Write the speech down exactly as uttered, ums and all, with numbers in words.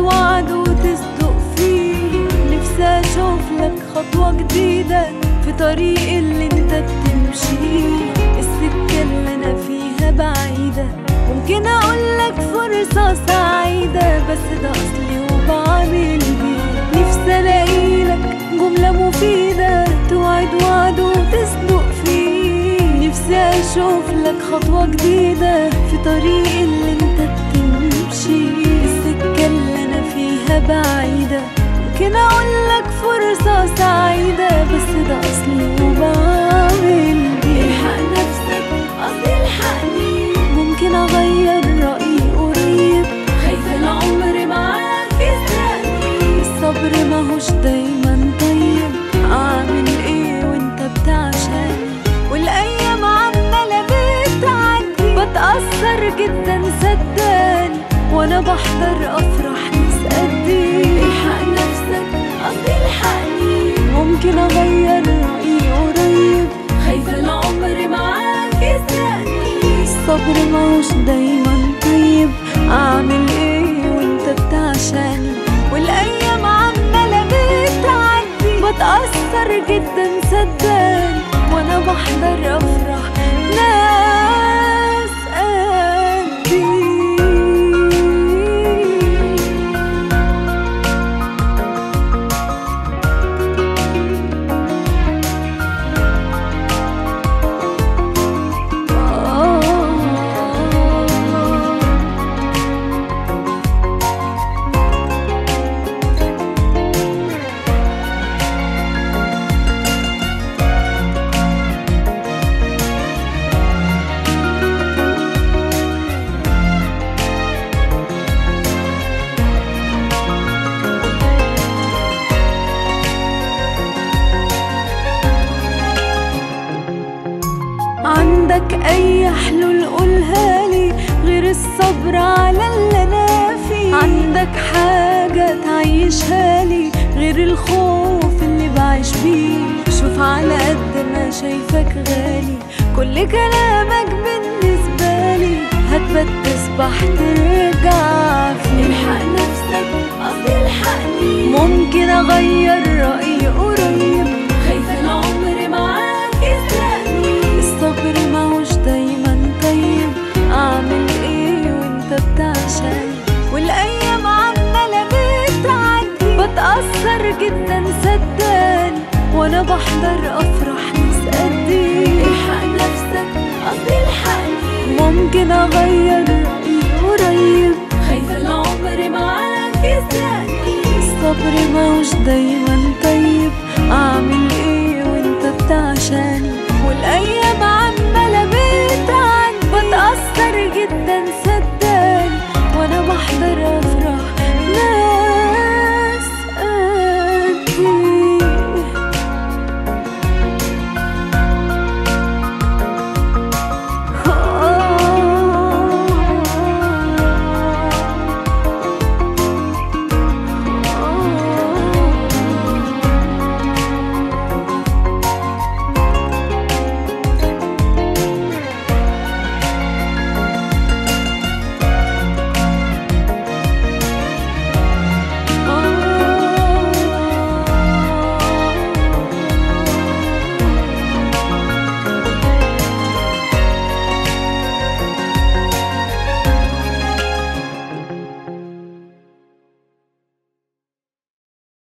وعد وعد وتصدق فيه. نفسي اشوفلك خطوة جديدة في طريق اللي انت بتمشيه. السكة اللي انا فيها بعيدة، ممكن اقولك فرصة سعيدة بس ده اصلي وبعمل بيه. نفسي الاقيلك جملة مفيدة توعد وعد وتصدق فيه. نفسي اشوفلك خطوة جديدة في طريق اللي انت بتمشيه. السكة اللي انا فيها بعيدة، ممكن اقولك فرصة سعيدة بس ده اصلي وبعمل بيه. الحق نفسك قصدي الحقني، ممكن اغير رأيي قريب. خايفة العمر معاك يسرقني، الصبر ماهوش دايما طيب. اعمل ايه وانت بتعشقني والايام عمالة بتعدي. بتأثر جدا صدقني وانا بحضر افراح ناس قدي. الحق نفسك قصدي الحقني، ممكن اغير رأيي قريب. خايفة العمر معاك يسرقني، الصبر ماهوش دايما طيب. اعمل ايه وانت بتعشقني والايام عمالة بتعدي. بتأثر جدا صدقني وانا بحضر افراح ناس قدي. عندك اي حلول قولها لي غير الصبر على اللي انا فيه؟ عندك حاجة تعيشها لي غير الخوف اللي بعيش بيه؟ شوف على قد ما شايفك غالي، كل كلامك بالنسبة لي هتبت تصبح ترجع فيه. الحق نفسك قصدي الحقني، ممكن اغير رأيي قريب. خايفة العمر معاك يسرقني، الصبر اعمل ايه وانت بتعشقني والايام عمالة بتعدي. بتأثر جدا صدقني وانا بحضر افراح ناس قدي. الحق نفسك قصدي الحقني، ممكن اغير رأيي قريب. خايفة العمر معاك يسرقني، الصبر ماهوش دايما طيب. اعمل ايه وانت بتعشقني والايام